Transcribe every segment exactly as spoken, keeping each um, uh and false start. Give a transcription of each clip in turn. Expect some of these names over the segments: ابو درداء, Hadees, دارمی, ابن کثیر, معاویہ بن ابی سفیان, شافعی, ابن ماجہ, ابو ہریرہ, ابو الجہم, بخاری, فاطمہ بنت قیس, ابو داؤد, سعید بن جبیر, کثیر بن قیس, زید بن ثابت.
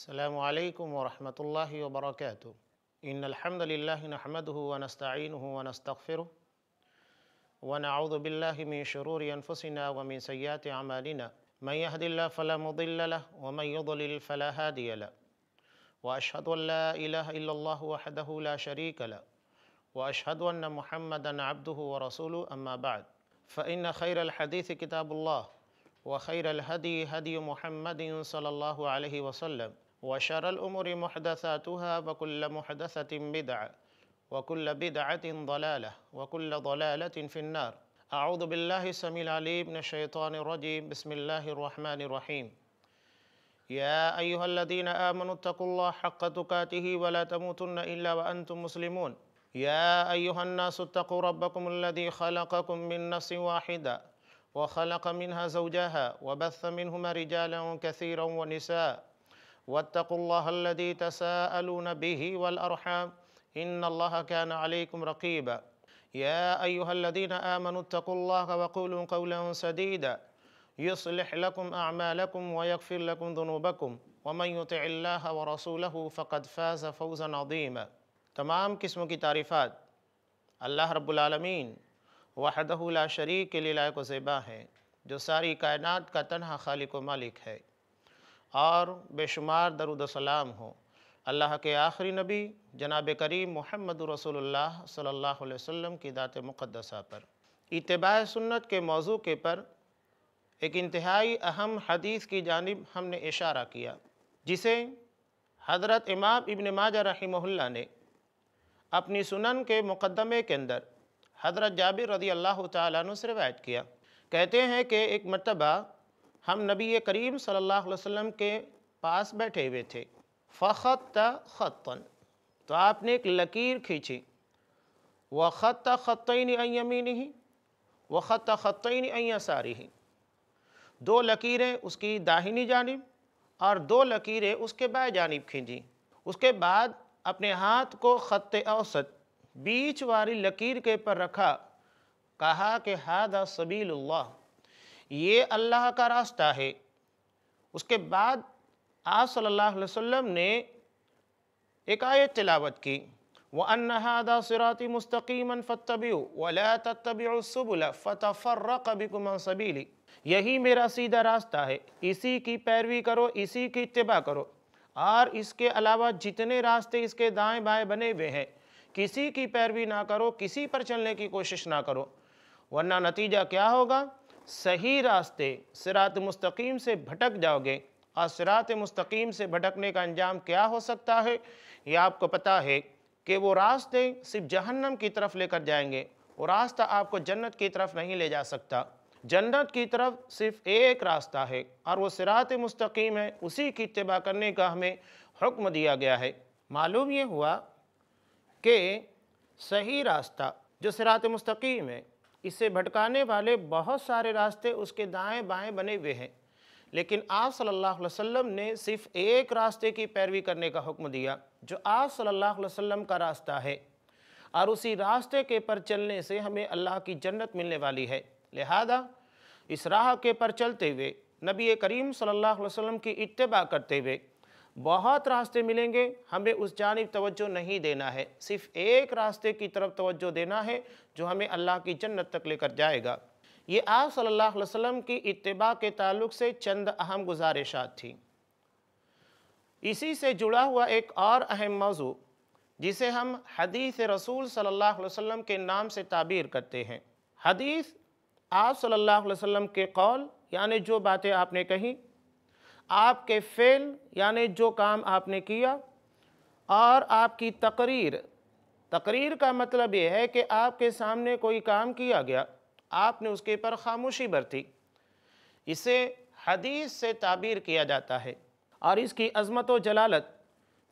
السلام علیکم ورحمۃ اللہ وبرکاتہ ان الحمد للہ نحمده ونستعینه ونستغفره ونعوذ باللہ من شرور انفسنا ومن سیئات اعمالنا من یهد اللہ فلا مضل له ومن یضلل فلا هادی له واشهد ان لا الہ الا اللہ وحده لا شریک له واشهد ان محمدا عبده ورسوله اما بعد فإن خیر الحدیث کتاب اللہ وخير الهدي هدي محمد صلى الله عليه وسلم وشر الأمور محدثاتها وكل محدثة بدعة وكل بدعة ضلالة وكل ضلالة في النار أعوذ بالله السميع العليم من الشيطان الرجيم بسم الله الرحمن الرحيم يا أيها الذين آمنوا اتقوا الله حق تقاته ولا تموتن إلا وأنتم مسلمون يا أيها الناس اتقوا ربكم الذي خلقكم من نفس واحدة وخلق منها زوجها وبث منهما رجالا كثيرا ونساء واتقوا الله الذي تساءلون به والأرحام إن الله كان عليكم رقيبا يا أيها الذين آمنوا اتقوا الله وقولوا قولا سديدا يصلح لكم أعمالكم ويغفر لكم ذنوبكم ومن يطع الله ورسوله فقد فاز فوزا عظيما. تمام قسم کی تعریفات اللہ رب العالمین وحدہ لا شریک کے لیے لائق و زیبا ہے، جو ساری کائنات کا تنہا خالق و مالک ہے، اور بے شمار درود و سلام ہو اللہ کے آخری نبی جناب کریم محمد رسول اللہ صلی اللہ علیہ وسلم کی ذات مقدسہ پر۔ اتباع سنت کے موضوع کے پر ایک انتہائی اہم حدیث کی جانب ہم نے اشارہ کیا، جسے حضرت امام ابن ماجہ رحمہ اللہ نے اپنی سنن کے مقدمے کے اندر حضرت جابر رضی اللہ تعالیٰ عنہ سے روایت کیا۔ کہتے ہیں کہ ایک مرتبہ ہم نبی کریم صلی اللہ علیہ وسلم کے پاس بیٹھے ہوئے تھے، فخط خطاً، تو آپ نے ایک لکیر کھینچی، وخط خطین عن یمینہ وخط خطین عن یسارہ، دو لکیریں اس کی داہنی جانب اور دو لکیریں اس کے بائیں جانب کھینچیں۔ اس کے بعد اپنے ہاتھ کو خط اوسط بیچ واری لکیر کے پر رکھا، کہا کہ ھذا سبیل اللہ، یہ اللہ کا راستہ ہے۔ اس کے بعد آپ صلی اللہ علیہ وسلم نے ایک آیت تلاوت کی، وَأَنَّ هَذَا صِرَاطِ مُسْتَقِيمًا فَاتَّبِعُوا وَلَا تَتَّبِعُوا السُّبُلَ فَتَفَرَّقَ بِكُمْ عَنْ سَبِيلِهِ، یہی میرا سیدھا راستہ ہے، اسی کی پیروی کرو، اسی کی اتباع کرو، اور اس کے علاوہ جتنے راستے اس کے دائیں بائیں بنے ہوئے ہیں کسی کی پیروی نہ کرو، کسی پر چلنے کی کوشش نہ کرو، ورنہ نتیجہ کیا ہوگا؟ صحیح راستے صراط مستقیم سے بھٹک جاؤ گے، اور صراط مستقیم سے بھٹکنے کا انجام کیا ہو سکتا ہے یہ آپ کو پتہ ہے کہ وہ راستے صرف جہنم کی طرف لے کر جائیں گے، وہ راستہ آپ کو جنت کی طرف نہیں لے جا سکتا۔ جنت کی طرف صرف ایک راستہ ہے اور وہ صراط مستقیم ہے، اسی کی اتباع کرنے کا ہمیں حکم دیا گیا ہے۔ معلوم یہ ہوا کہ صحیح راستہ جو صراط مستقیم ہے، اسے بھٹکانے والے بہت سارے راستے اس کے دائیں بائیں بنے ہوئے ہیں، لیکن آپ صلی اللہ علیہ وسلم نے صرف ایک راستے کی پیروی کرنے کا حکم دیا، جو آپ صلی اللہ علیہ وسلم کا راستہ ہے، اور اسی راستے کے پر چلنے سے ہمیں اللہ کی جنت ملنے والی ہے۔ لہذا اس راہ کے پر چلتے ہوئے نبی کریم صلی اللہ علیہ وسلم کی اتباع کرتے ہوئے بہت راستے ملیں گے، ہمیں اس جانب توجہ نہیں دینا ہے، صرف ایک راستے کی طرف توجہ دینا ہے جو ہمیں اللہ کی جنت تک لے کر جائے گا۔ یہ آپ صلی اللہ علیہ وسلم کی اتباع کے تعلق سے چند اہم گزارشات تھیں۔ اسی سے جڑا ہوا ایک اور اہم موضوع جسے ہم حدیث رسول صلی اللہ علیہ وسلم کے نام سے تعبیر کرتے ہیں، حدیث آپ صلی اللہ علیہ وسلم کے قول یعنی جو باتیں آپ نے کہیں، آپ کے فعل یعنی جو کام آپ نے کیا، اور آپ کی تقریر۔ تقریر کا مطلب یہ ہے کہ آپ کے سامنے کوئی کام کیا گیا، آپ نے اس کے پر خاموشی برتی، اسے حدیث سے تعبیر کیا جاتا ہے۔ اور اس کی عظمت و جلالت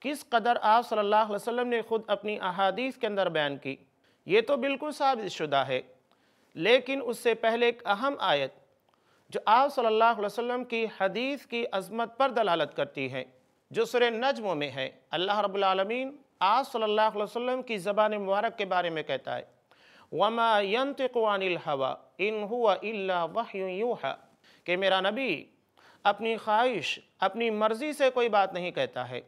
کس قدر آپ صلی اللہ علیہ وسلم نے خود اپنی احادیث کے اندر بیان کی، یہ تو بالکل ثابت شدہ ہے، لیکن اس سے پہلے ایک اہم آیت جو آپ صلی اللہ علیہ وسلم کی حدیث کی عظمت پر دلالت کرتی ہے، جو سورہ نجم میں ہے۔ اللہ رب العالمین آپ صلی اللہ علیہ وسلم کی زبان مبارک کے بارے میں کہتا ہے، وَمَا يَنْتِقُ عَنِ الْهَوَىٰ إِنْ هُوَ إِلَّا وَحْيٌ يُوحَىٰ، کہ میرا نبی اپنی خواہش اپنی مرضی سے کوئی بات نہیں کہتا ہے،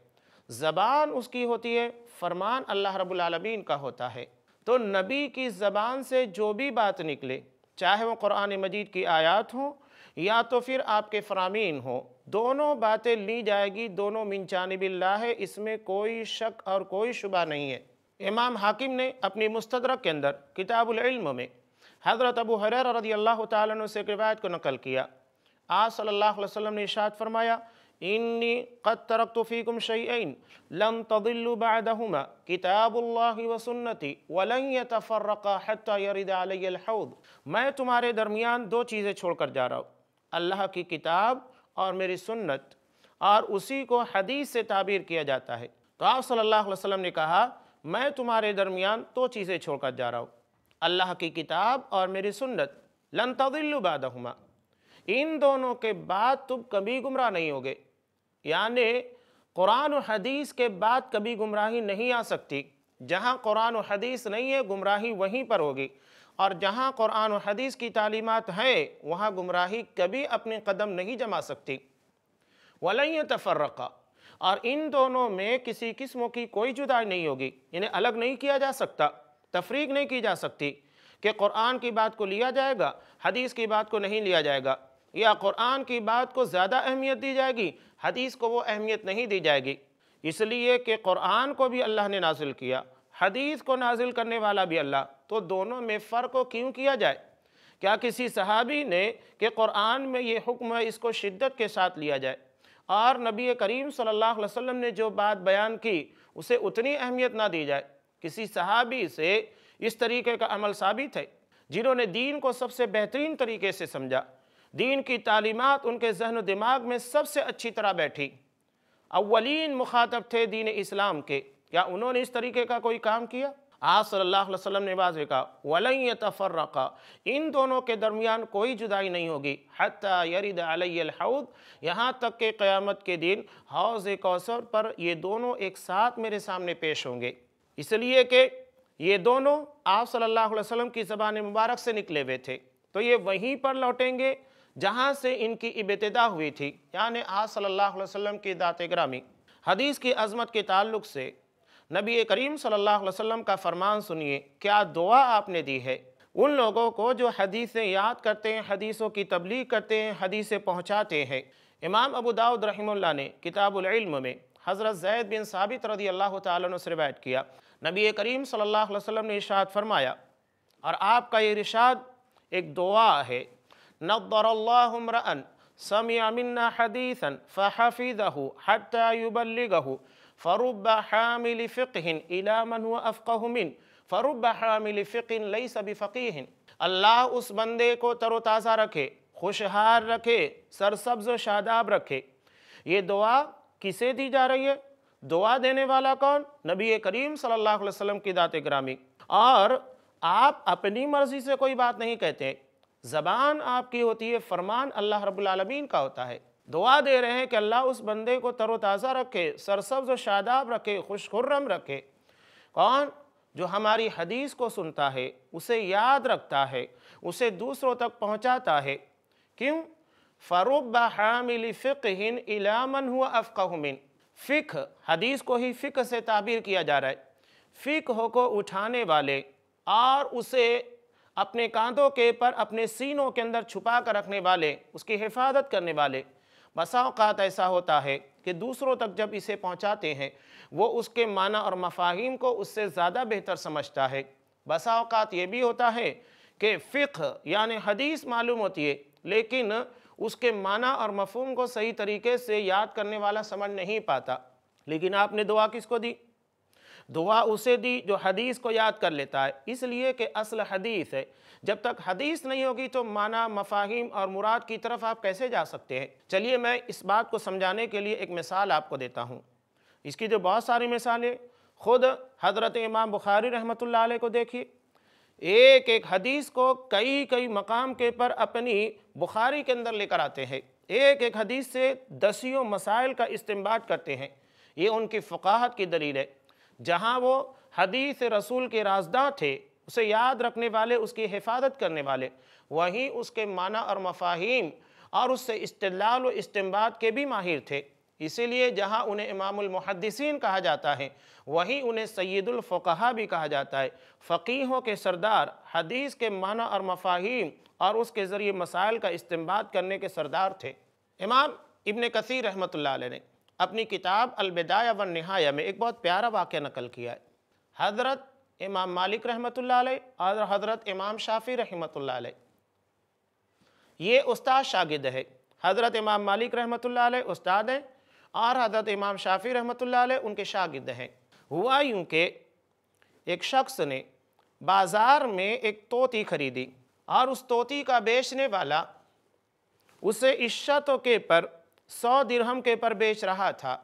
زبان اس کی ہوتی ہے، فرمان اللہ رب العالمین کا ہوتا ہے۔ تو نبی کی زبان سے جو بھی بات نکلے، چاہے وہ قرآن مجید کی آیات ہوں یا تو پھر آپ کے فرامین ہوں، دونوں باتیں لی جائے گی، دونوں من جانب اللہ ہے، اس میں کوئی شک اور کوئی شبہ نہیں ہے۔ امام حاکم نے اپنی مستدرک کے اندر کتاب العلم میں حضرت ابو ہریرہ رضی اللہ تعالیٰ عنہ سے ایک روایت کو نقل کیا۔ آج صلی اللہ علیہ وسلم نے ارشاد فرمایا، انی قد ترکت فیکم شیئین لن تضلوا بعدہما کتاب اللہ و سنتی ولن یتفرقا حتی یرد علی الحوض۔ میں تمہارے درمیان دو چیزیں چھوڑ کر جا رہا ہوں، اللہ کی کتاب اور میری سنت، اور اسی کو حدیث سے تعبیر کیا جاتا ہے۔ تو آپ صلی اللہ علیہ وسلم نے کہا، میں تمہارے درمیان دو چیزیں چھوڑ کر جا رہا ہوں، اللہ کی کتاب اور میری سنت، لن تضلوا بعدہما، ان دونوں کے بعد تم کبھی گمراہ نہیں ہوگے، یعنی قرآن و حدیث کے بعد کبھی گمراہی نہیں آ سکتی۔ جہاں قرآن و حدیث نہیں ہے گمراہی وہیں پر ہوگی، اور جہاں قرآن و حدیث کی تعلیمات ہیں وہاں گمراہی کبھی اپنے قدم نہیں جما سکتی۔ وَلَنْ يَتَفَرَّقَا، اور ان دونوں میں کسی قسم کی کوئی جدائی نہیں ہوگی، یعنی الگ نہیں کیا جا سکتا، تفریق نہیں کی جا سکتی کہ قرآن کی بات کو لیا جائے گا، حدیث کی بات کو نہیں لیا جائے گا، یا قرآن کی بات کو زیادہ اہمیت دی جائے گی، حدیث کو وہ اہمیت نہیں دی جائے گی۔ اس لیے کہ قرآن کو بھی اللہ نے نازل کیا، حدیث کو نازل کرنے والا بھی اللہ، تو دونوں میں فرق کو کیوں کیا جائے؟ کیا کسی صحابی نے کہ قرآن میں یہ حکم ہے اس کو شدت کے ساتھ لیا جائے، اور نبی کریم صلی اللہ علیہ وسلم نے جو بات بیان کی اسے اتنی اہمیت نہ دی جائے؟ کسی صحابی سے اس طریقے کا عمل ثابت ہے، جنہوں نے دین کو سب سے بہترین طریقے سے سمجھا، دین کی تعلیمات ان کے ذہن و دماغ میں سب سے اچھی طرح بیٹھی، اولین مخاطب تھے دین اسلام کے، کیا انہوں نے اس طریقے کا کوئی کام کیا؟ آپ صلی اللہ علیہ وسلم نے واضح کہا، وَلَنْ يَتَفَرَّقَا، ان دونوں کے درمیان کوئی جدائی نہیں ہوگی، حَتَّى يَرِدَ عَلَيَّ الْحَوْضِ، یہاں تک کہ قیامت کے دن حوض کوثر پر یہ دونوں ایک ساتھ میرے سامنے پیش ہوں گے۔ اس لیے کہ یہ دونوں آپ صلی اللہ علیہ وسلم کی زبان مبارک سے نکلے ہوئے تھے، تو یہ وہیں پر لوٹیں گے جہاں سے ان کی ابتدا ہوئی تھی، یعنی آج صلی اللہ علیہ وسلم کی ذات گرامی۔ حدیث کی عظمت کے تعلق سے نبی کریم صلی اللہ علیہ وسلم کا فرمان سنیے، کیا دعا آپ نے دی ہے ان لوگوں کو جو حدیثیں یاد کرتے ہیں، حدیثوں کی تبلیغ کرتے ہیں، حدیثیں پہنچاتے ہیں۔ امام ابو داؤد رحمہ اللہ نے کتاب العلم میں حضرت زید بن ثابت رضی اللہ تعالیٰ عنہ سے روایت کیا، نبی کریم صلی اللہ علیہ وسلم نے ارشاد فرمایا، اور آپ کا یہ ارشاد ایک دعا ہے، نظر اللہ امرأ سمع منا حدیثا فحفظہ حتی یبلغہ فرب حامل فقہ الی من هو افقہ من فرب حامل فقہ لیس بفقیہ۔ اللہ اس بندے کو تر و تازہ رکھے، خوشحال رکھے، سرسبز و شاداب رکھے۔ یہ دعا کسے دی جا رہی ہے؟ دعا دینے والا کون؟ نبی کریم صلی اللہ علیہ وسلم کی ذات گرامی۔ اور آپ اپنی مرضی سے کوئی بات نہیں کہتے، زبان آپ کی ہوتی ہے، فرمان اللہ رب العالمین کا ہوتا ہے۔ دعا دے رہے ہیں کہ اللہ اس بندے کو تر و تازہ رکھے، سرسبز و شاداب رکھے، خوش خرم رکھے۔ کون؟ جو ہماری حدیث کو سنتا ہے، اسے یاد رکھتا ہے، اسے دوسروں تک پہنچاتا ہے۔ کیوں؟ فَرُبَّ حَامِلِ فِقْهٍ إِلَى مَنْ هُوَ أَفْقَهُ مِنْ، فقہ حدیث کو ہی فقہ سے تعبیر کیا جا رہا ہے، فقہ کو اٹھانے والے اور اسے اپنے کاندھوں کے پر اپنے سینوں کے اندر چھپا کر رکھنے والے، اس کی حفاظت کرنے والے۔ بسا اوقات ایسا ہوتا ہے کہ دوسروں تک جب اسے پہنچاتے ہیں وہ اس کے معنی اور مفاہیم کو اس سے زیادہ بہتر سمجھتا ہے۔ بسا اوقات یہ بھی ہوتا ہے کہ فقہ یعنی حدیث معلوم ہوتی ہے، لیکن اس کے معنی اور مفہوم کو صحیح طریقے سے یاد کرنے والا سمجھ نہیں پاتا۔ لیکن آپ نے دعا کس کو دی؟ دعا اسے دی جو حدیث کو یاد کر لیتا ہے، اس لیے کہ اصل حدیث ہے۔ جب تک حدیث نہیں ہوگی تو معنی مفاہیم اور مراد کی طرف آپ کیسے جا سکتے ہیں؟ چلیے میں اس بات کو سمجھانے کے لیے ایک مثال آپ کو دیتا ہوں۔ اس کی جو بہت ساری مثالیں، خود حضرت امام بخاری رحمۃ اللہ علیہ کو دیکھیے، ایک ایک حدیث کو کئی کئی مقام کے پر اپنی بخاری کے اندر لے کر آتے ہیں، ایک ایک حدیث سے دسیوں مسائل کا استنباط کرتے ہیں۔ یہ ان کی فقاہت کی دلیل ہے۔ جہاں وہ حدیث رسول کے رازداں تھے، اسے یاد رکھنے والے، اس کی حفاظت کرنے والے، وہیں اس کے معنی اور مفاہیم اور اس سے استدلال و استنباط کے بھی ماہر تھے، اسی لیے جہاں انہیں امام المحدثین کہا جاتا ہے وہیں انہیں سید الفقہاء بھی کہا جاتا ہے۔ فقیہوں کے سردار، حدیث کے معنی اور مفاہیم اور اس کے ذریعے مسائل کا استنباط کرنے کے سردار تھے۔ امام ابن کثیر رحمۃ اللہ علیہ نے اپنی کتاب البدایہ والنہایہ میں ایک بہت پیارا واقعہ نقل کیا ہے۔ حضرت امام مالک رحمۃ اللہ علیہ اور حضرت امام شافعی رحمۃ اللہ علیہ یہ استاد شاگرد ہے۔ حضرت امام مالک رحمۃ اللہ علیہ استاد ہیں اور حضرت امام شافعی رحمۃ اللہ علیہ ان کے شاگرد ہیں۔ ہوا یوں کہ ایک شخص نے بازار میں ایک طوطی خریدی اور اس طوطی کا بیچنے والا اسے عشاء کے پر سو درہم کے پر بیچ رہا تھا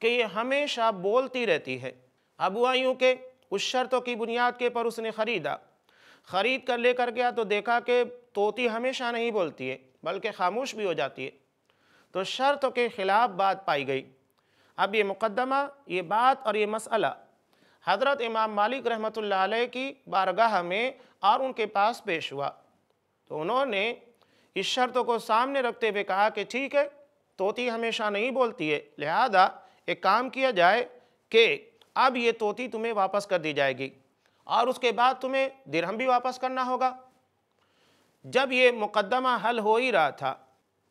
کہ یہ ہمیشہ بولتی رہتی ہے۔ اب ہوا یوں کہ اس شرطوں کی بنیاد کے پر اس نے خریدا، خرید کر لے کر گیا تو دیکھا کہ طوطی ہمیشہ نہیں بولتی ہے بلکہ خاموش بھی ہو جاتی ہے، تو شرطوں کے خلاف بات پائی گئی۔ اب یہ مقدمہ، یہ بات اور یہ مسئلہ حضرت امام مالک رحمۃ اللہ علیہ کی بارگاہ میں اور ان کے پاس پیش ہوا، تو انہوں نے اس شرط کو سامنے رکھتے ہوئے کہا کہ ٹھیک ہے، طوطی ہمیشہ نہیں بولتی ہے، لہذا ایک کام کیا جائے کہ اب یہ طوطی تمہیں واپس کر دی جائے گی اور اس کے بعد تمہیں درہم بھی واپس کرنا ہوگا۔ جب یہ مقدمہ حل ہو ہی رہا تھا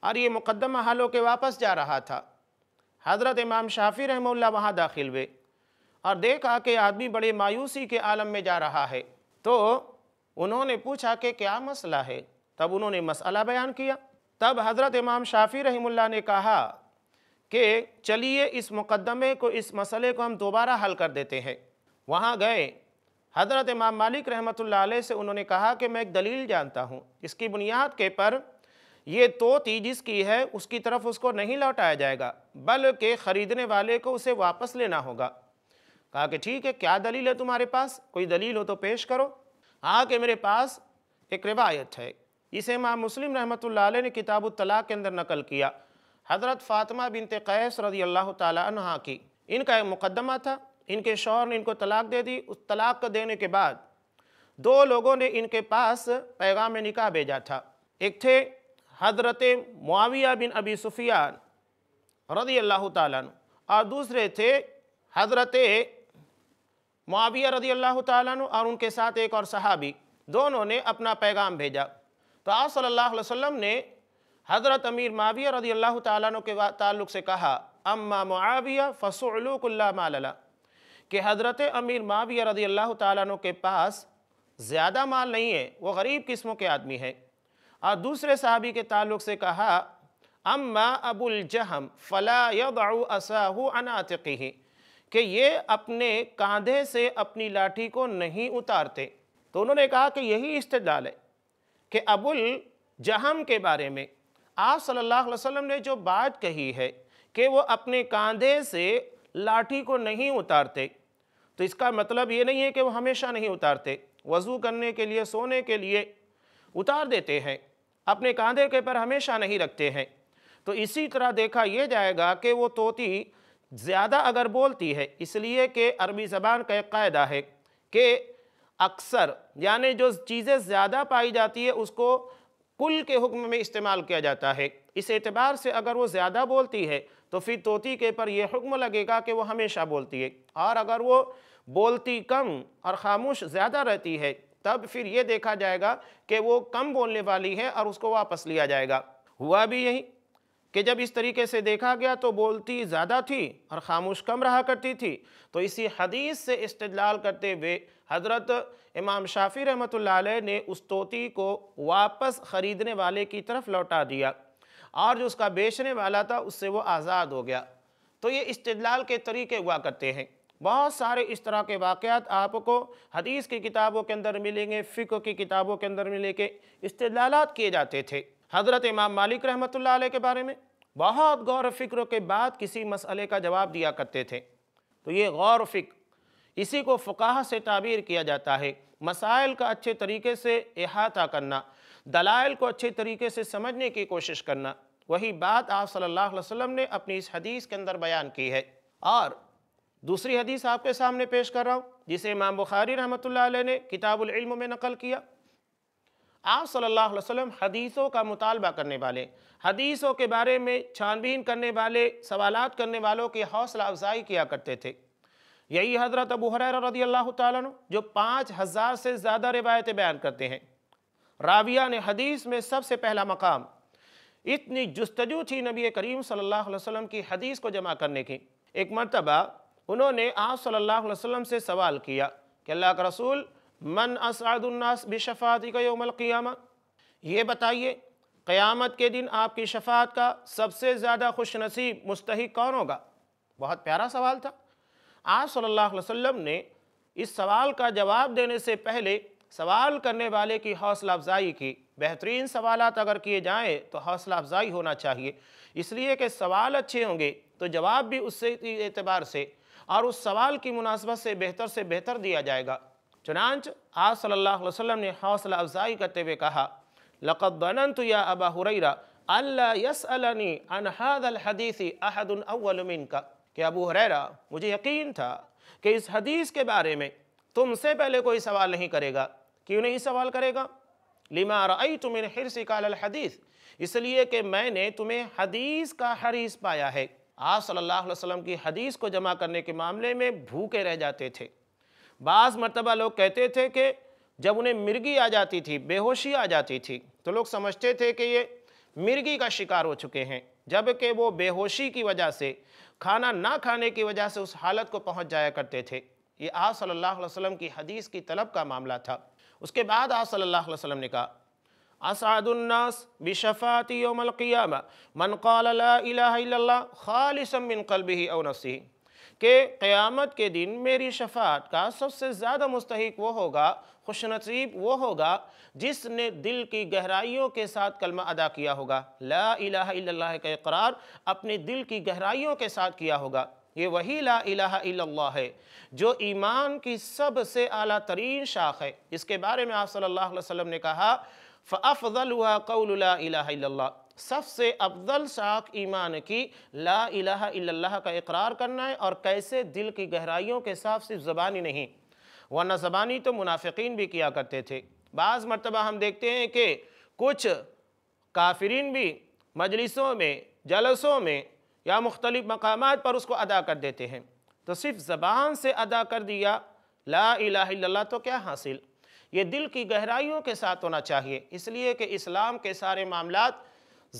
اور یہ مقدمہ حل ہو کے واپس جا رہا تھا، حضرت امام شافعی رحمہ اللہ وہاں داخل ہوئے اور دیکھا کہ آدمی بڑے مایوسی کے عالم میں جا رہا ہے، تو انہوں نے پوچھا کہ کیا مسئلہ ہے، تب انہوں نے مسئلہ بیان کیا۔ تب حضرت امام شافعی رحمہ اللہ نے کہا کہ چلیے اس مقدمے کو، اس مسئلے کو ہم دوبارہ حل کر دیتے ہیں۔ وہاں گئے، حضرت امام مالک رحمۃ اللہ علیہ سے انہوں نے کہا کہ میں ایک دلیل جانتا ہوں، اس کی بنیاد کے پر یہ طوطی جس کی ہے اس کی طرف اس کو نہیں لوٹایا جائے گا بلکہ خریدنے والے کو اسے واپس لینا ہوگا۔ کہا کہ ٹھیک ہے، کیا دلیل ہے تمہارے پاس، کوئی دلیل ہو تو پیش کرو۔ آ کے میرے پاس ایک روایت ہے، اسے امام مسلم رحمۃ اللہ علیہ نے کتاب الطلاق کے اندر نقل کیا، حضرت فاطمہ بنت قیس رضی اللہ تعالیٰ عنہ کی، ان کا ایک مقدمہ تھا، ان کے شوہر نے ان کو طلاق دے دی۔ اس طلاق کو دینے کے بعد دو لوگوں نے ان کے پاس پیغام نکاح بھیجا تھا، ایک تھے حضرت معاویہ بن ابی سفیان رضی اللہ تعالیٰ عنہ اور دوسرے تھے حضرت معاویہ رضی اللہ تعالیٰ عنہ اور ان کے ساتھ ایک اور صحابی، دونوں نے اپنا پیغام بھیجا۔ تو آپ صلی اللہ علیہ وسلم نے حضرت امیر معاویہ رضی اللہ تعالیٰ عنہ کے تعلق سے کہا اما معاویہ فسعلوک اللہ ماللہ، کہ حضرت امیر معاویہ رضی اللہ تعالیٰ عنہ کے پاس زیادہ مال نہیں ہے، وہ غریب قسموں کے آدمی ہیں۔ اور دوسرے صحابی کے تعلق سے کہا اما ابو الجہم فلا یضع عصاہ عن عاتقہ، کہ یہ اپنے کاندھے سے اپنی لاٹھی کو نہیں اتارتے۔ تو انہوں نے کہا کہ یہی استدلال ہے کہ ابو الجہم کے بارے میں آپ صلی اللہ علیہ وسلم نے جو بات کہی ہے کہ وہ اپنے کاندھے سے لاٹھی کو نہیں اتارتے، تو اس کا مطلب یہ نہیں ہے کہ وہ ہمیشہ نہیں اتارتے، وضو کرنے کے لیے، سونے کے لیے اتار دیتے ہیں، اپنے کاندھے کے پر ہمیشہ نہیں رکھتے ہیں۔ تو اسی طرح دیکھا یہ جائے گا کہ وہ طوطی زیادہ اگر بولتی ہے، اس لیے کہ عربی زبان کا ایک قاعدہ ہے کہ اکثر یعنی جو چیزیں زیادہ پائی جاتی ہے اس کو کل کے حکم میں استعمال کیا جاتا ہے۔ اس اعتبار سے اگر وہ زیادہ بولتی ہے تو پھر طوطی کے پر یہ حکم لگے گا کہ وہ ہمیشہ بولتی ہے، اور اگر وہ بولتی کم اور خاموش زیادہ رہتی ہے تب پھر یہ دیکھا جائے گا کہ وہ کم بولنے والی ہے اور اس کو واپس لیا جائے گا۔ ہوا بھی یہی کہ جب اس طریقے سے دیکھا گیا تو بولتی زیادہ تھی اور خاموش کم رہا کرتی تھی، تو اسی حدیث سے استدلال کرتے ہوئے حضرت امام شافعی رحمۃ اللہ علیہ نے اس طوطی کو واپس خریدنے والے کی طرف لوٹا دیا اور جو اس کا بیچنے والا تھا اس سے وہ آزاد ہو گیا۔ تو یہ استدلال کے طریقے ہوا کرتے ہیں۔ بہت سارے اس طرح کے واقعات آپ کو حدیث کی کتابوں کے اندر ملیں گے، فقہ کی کتابوں کے اندر ملیں گے، استدلالات کیے جاتے تھے۔ حضرت امام مالک رحمۃ اللہ علیہ کے بارے میں بہت غور و فکر کے بعد کسی مسئلے کا جواب دیا کرتے تھے، تو یہ غور و فکر اسی کو فقہاء سے تعبیر کیا جاتا ہے، مسائل کا اچھے طریقے سے احاطہ کرنا، دلائل کو اچھے طریقے سے سمجھنے کی کوشش کرنا۔ وہی بات آپ صلی اللہ علیہ وسلم نے اپنی اس حدیث کے اندر بیان کی ہے۔ اور دوسری حدیث آپ کے سامنے پیش کر رہا ہوں جسے امام بخاری رحمۃ اللہ علیہ نے کتاب العلم میں نقل کیا۔ آپ صلی اللہ علیہ وسلم حدیثوں کا مطالبہ کرنے والے، حدیثوں کے بارے میں چھانبین کرنے والے، سوالات کرنے والوں کی حوصلہ افزائی کیا کرتے تھے۔ یہی حضرت ابو ہریرہ رضی اللہ تعالیٰ عنہ جو پانچ ہزار سے زیادہ روایتیں بیان کرتے ہیں، راویان حدیث میں سب سے پہلا مقام۔ اتنی جستجو تھی نبی کریم صلی اللہ علیہ وسلم کی حدیث کو جمع کرنے کی۔ ایک مرتبہ انہوں نے آپ صلی اللہ علیہ وسلم سے سوال کیا کہ اللہ کا رسول، من اسعد الناس بشفاعتک یوم القیامہ، یہ بتائیے قیامت کے دن آپ کی شفاعت کا سب سے زیادہ خوش نصیب مستحق کون ہوگا؟ بہت پیارا سوال تھا۔ آپ صلی اللہ علیہ وسلم نے اس سوال کا جواب دینے سے پہلے سوال کرنے والے کی حوصلہ افزائی کی۔ بہترین سوالات اگر کیے جائیں تو حوصلہ افزائی ہونا چاہیے، اس لیے کہ سوال اچھے ہوں گے تو جواب بھی اس سے اعتبار سے اور اس سوال کی مناسبت سے بہتر سے بہتر دیا جائے گا۔ چنانچہ آپ صلی اللہ علیہ وسلم نے حوصلہ افزائی کرتے ہوئے کہا، لَقَدْ ظَنَنْتُ يَا أَبَا هُرَيْرَةَ أَلَّا يَسْأَلَنِي عَنْ هَذَا الْحَدِيثِ أَحَدٌ أَوَّلُ مِنْكَ، کہ ابو ہریرہ، مجھے یقین تھا کہ اس حدیث کے بارے میں تم سے پہلے کوئی سوال نہیں کرے گا۔ کیوں نہیں سوال کرے گا؟ لِمَا رَأَيْتُ مِنْ حِرْصِكَ عَلَى الْحَدِيثِ، اس لیے کہ میں نے تمہیں حدیث کا حریص پایا ہے۔ آپ صلی اللہ علیہ وسلم کی حدیث کو جمع کرنے کے معاملے میں بھوکے رہ جاتے تھے۔ بعض مرتبہ لوگ کہتے تھے کہ جب انہیں مرگی آ جاتی تھی، بے ہوشی آ جاتی تھی، تو لوگ سمجھتے تھے کہ یہ مرگی کا شکار ہو چکے ہیں، جبکہ وہ بے ہوشی کی وجہ سے، کھانا نہ کھانے کی وجہ سے اس حالت کو پہنچ جایا کرتے تھے۔ یہ آپ صلی اللہ علیہ وسلم کی حدیث کی طلب کا معاملہ تھا۔ اس کے بعد آپ صلی اللہ علیہ وسلم نے کہا، اسعد الناس بشفاعت یوم القیامہ من قال لا الہ الا اللہ خالصا من قلبہ او نفسہ، کہ قیامت کے دن میری شفاعت کا سب سے زیادہ مستحق وہ ہوگا، خوش نصیب وہ ہوگا جس نے دل کی گہرائیوں کے ساتھ کلمہ ادا کیا ہوگا، لا الہ الا اللہ کا اقرار اپنے دل کی گہرائیوں کے ساتھ کیا ہوگا۔ یہ وہی لا الہ الا اللہ ہے جو ایمان کی سب سے اعلیٰ ترین شاخ ہے۔ اس کے بارے میں آپ صلی اللہ علیہ وسلم نے کہا، فَأَفْضَلُهَا قَوْلُ لَا إِلَهَ إِلَّا اللَّهِ، سب سے افضل شاخ ایمان کی لا الہ الا اللہ کا اقرار کرنا ہے، اور کیسے؟ دل کی گہرائیوں کے ساتھ، صرف زبانی نہیں، ورنہ زبانی تو منافقین بھی کیا کرتے تھے۔ بعض مرتبہ ہم دیکھتے ہیں کہ کچھ کافرین بھی مجلسوں میں، جلسوں میں یا مختلف مقامات پر اس کو ادا کر دیتے ہیں، تو صرف زبان سے ادا کر دیا لا الہ الا اللہ تو کیا حاصل؟ یہ دل کی گہرائیوں کے ساتھ ہونا چاہیے، اس لیے کہ اسلام کے سارے معاملات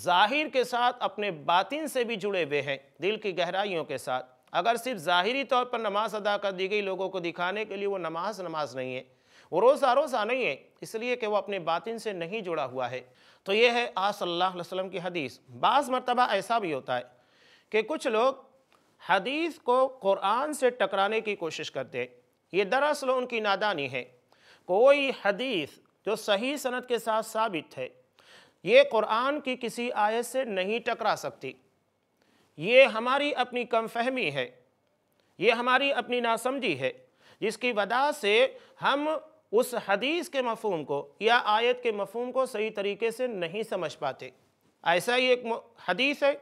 ظاہر کے ساتھ اپنے باطن سے بھی جڑے ہوئے ہیں، دل کی گہرائیوں کے ساتھ۔ اگر صرف ظاہری طور پر نماز ادا کر دی گئی لوگوں کو دکھانے کے لیے، وہ نماز نماز نہیں ہے، وہ روزہ روزہ نہیں ہے، اس لیے کہ وہ اپنے باطن سے نہیں جڑا ہوا ہے۔ تو یہ ہے آپ صلی اللہ علیہ وسلم کی حدیث۔ بعض مرتبہ ایسا بھی ہوتا ہے کہ کچھ لوگ حدیث کو قرآن سے ٹکرانے کی کوشش کرتے ہیں، یہ دراصل ان کی نادانی ہے۔ کوئی حدیث جو صحیح سند کے ساتھ ثابت ہے، یہ قرآن کی کسی آیت سے نہیں ٹکرا سکتی۔ یہ ہماری اپنی کم فہمی ہے، یہ ہماری اپنی ناسمجھی ہے، جس کی وجہ سے ہم اس حدیث کے مفہوم کو یا آیت کے مفہوم کو صحیح طریقے سے نہیں سمجھ پاتے۔ ایسا ہی ایک حدیث ہے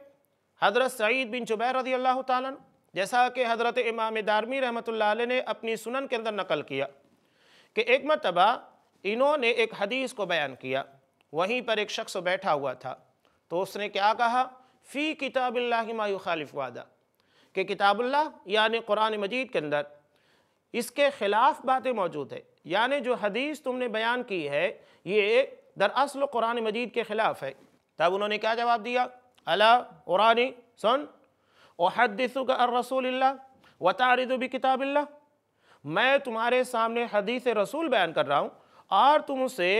حضرت سعید بن جبیر رضی اللہ تعالیٰ عنہ، جیسا کہ حضرت امام دارمی رحمۃ اللہ علیہ نے اپنی سنن کے اندر نقل کیا کہ ایک مرتبہ انہوں نے ایک حدیث کو بیان کیا، وہیں پر ایک شخص بیٹھا ہوا تھا، تو اس نے کیا کہا، فی کتاب اللہ ما یخالف وعدہ، کہ کتاب اللہ یعنی قرآن مجید کے اندر اس کے خلاف باتیں موجود ہیں، یعنی جو حدیث تم نے بیان کی ہے یہ دراصل قرآن مجید کے خلاف ہے۔ تب انہوں نے کیا جواب دیا، الا قرآنی، سن، احدثک عن رسول اللہ وتعرض بکتاب اللہ، میں تمہارے سامنے حدیث رسول بیان کر رہا ہوں اور تم اسے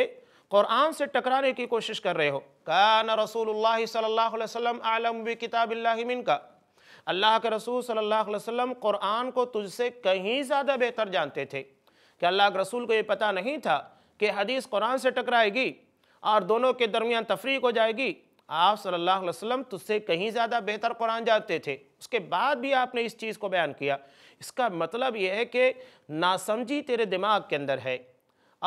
قرآن سے ٹکرانے کی کوشش کر رہے ہو۔ کان رسول اللہ صلی اللہ علیہ وسلم اعلم بکتاب اللہ منکا، اللہ کے رسول صلی اللہ علیہ وسلم قرآن کو تجھ سے کہیں زیادہ بہتر جانتے تھے۔ کہ اللہ کے رسول کو یہ پتہ نہیں تھا کہ حدیث قرآن سے ٹکرائے گی اور دونوں کے درمیان تفریق ہو جائے گی۔ آپ صلی اللہ علیہ وسلم تجھ سے کہیں زیادہ بہتر قرآن جانتے تھے، اس کے بعد بھی آپ نے اس چیز کو بیان کیا۔ اس کا مطلب یہ ہے کہ ناسمجھی تیرے دماغ کے اندر ہے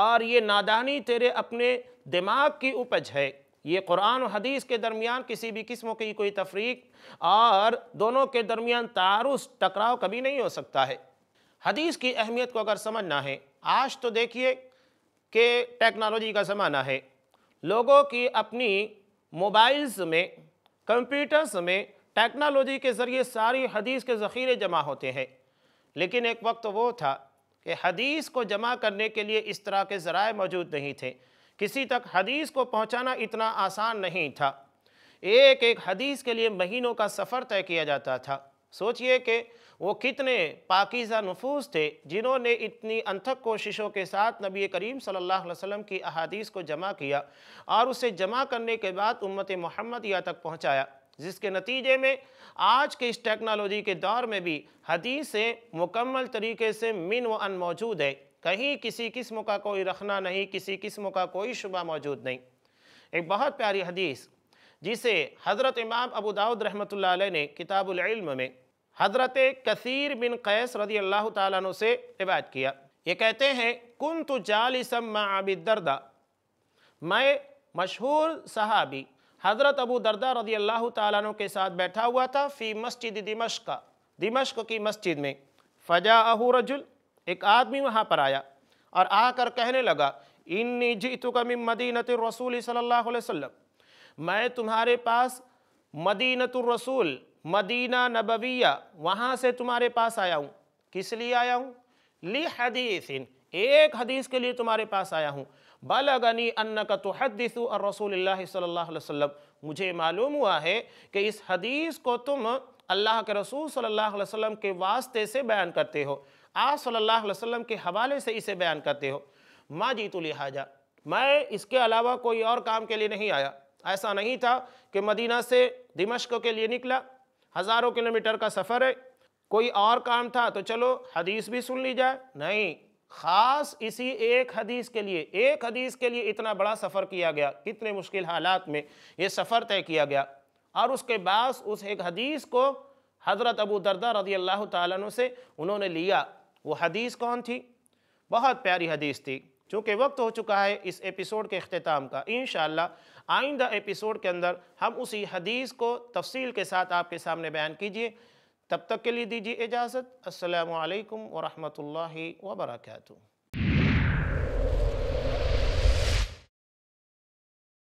اور یہ نادانی تیرے اپنے دماغ کی اپج ہے۔ یہ قرآن و حدیث کے درمیان کسی بھی قسم کی کوئی تفریق اور دونوں کے درمیان تعارض، ٹکراؤ کبھی نہیں ہو سکتا ہے۔ حدیث کی اہمیت کو اگر سمجھنا ہے، آج تو دیکھیے کہ ٹیکنالوجی کا زمانہ ہے، لوگوں کی اپنی موبائلز میں، کمپیوٹرز میں ٹیکنالوجی کے ذریعے ساری حدیث کے ذخیرے جمع ہوتے ہیں، لیکن ایک وقت وہ تھا کہ حدیث کو جمع کرنے کے لیے اس طرح کے ذرائع موجود نہیں تھے، کسی تک حدیث کو پہنچانا اتنا آسان نہیں تھا، ایک ایک حدیث کے لیے مہینوں کا سفر طے کیا جاتا تھا۔ سوچئے کہ وہ کتنے پاکیزہ نفوس تھے جنہوں نے اتنی انتھک کوششوں کے ساتھ نبی کریم صلی اللہ علیہ وسلم کی احادیث کو جمع کیا اور اسے جمع کرنے کے بعد امت محمدیہ تک پہنچایا، جس کے نتیجے میں آج کے اس ٹیکنالوجی کے دور میں بھی حدیثیں مکمل طریقے سے من و ان موجود ہے، کہیں کسی قسم کا کوئی رخنا نہیں، کسی قسم کا کوئی شبہ موجود نہیں۔ ایک بہت پیاری حدیث جسے حضرت امام ابو داؤد رحمۃ اللہ علیہ نے کتاب العلم میں حضرت کثیر بن قیس رضی اللہ تعالیٰ عنہ سے روایت کیا، یہ کہتے ہیں كنت جالسا مع ابی الدرداء، میں مشہور صحابی حضرت ابو درداء رضی اللہ تعالیٰ عنہ کے ساتھ بیٹھا ہوا تھا، فی مسجد دمشق، دمشق کی مسجد میں، فجاءہ رجل، ایک آدمی وہاں پر آیا اور آ کر کہنے لگا انی جئتک من مدینۃ الرسول صلی اللہ علیہ وسلم، میں تمہارے پاس مدینۃ الرسول، مدینہ نبویہ، وہاں سے تمہارے پاس آیا ہوں، کس لیے آیا ہوں، لحدیث، ایک حدیث کے لیے تمہارے پاس آیا ہوں، بلغنی انک تحدث عن رسول اللہ صلی اللہ علیہ وسلم، مجھے معلوم ہوا ہے کہ اس حدیث کو تم اللہ کے رسول صلی اللہ علیہ وسلم کے واسطے سے بیان کرتے ہو، آپ صلی اللہ علیہ وسلم کے حوالے سے اسے بیان کرتے ہو، ما جیت لہٰذا، میں اس کے علاوہ کوئی اور کام کے لیے نہیں آیا، ایسا نہیں تھا کہ مدینہ سے دمشق کے لیے نکلا، ہزاروں کلومیٹر کا سفر ہے، کوئی اور کام تھا تو چلو حدیث بھی سن لی جائے، نہیں، خاص اسی ایک حدیث کے لیے، ایک حدیث کے لیے اتنا بڑا سفر کیا گیا، کتنے مشکل حالات میں یہ سفر طے کیا گیا، اور اس کے بعد اس ایک حدیث کو حضرت ابو درداء رضی اللہ تعالیٰ عنہ سے انہوں نے لیا۔ وہ حدیث کون تھی؟ بہت پیاری حدیث تھی۔ چونکہ وقت ہو چکا ہے اس ایپیسوڈ کے اختتام کا، انشاءاللہ آئندہ ایپیسوڈ کے اندر ہم اسی حدیث کو تفصیل کے ساتھ آپ کے سامنے بیان کیجیے، تب تک کے لیے دیجیے اجازت، السلام علیکم ورحمۃ اللہ وبرکاتہ۔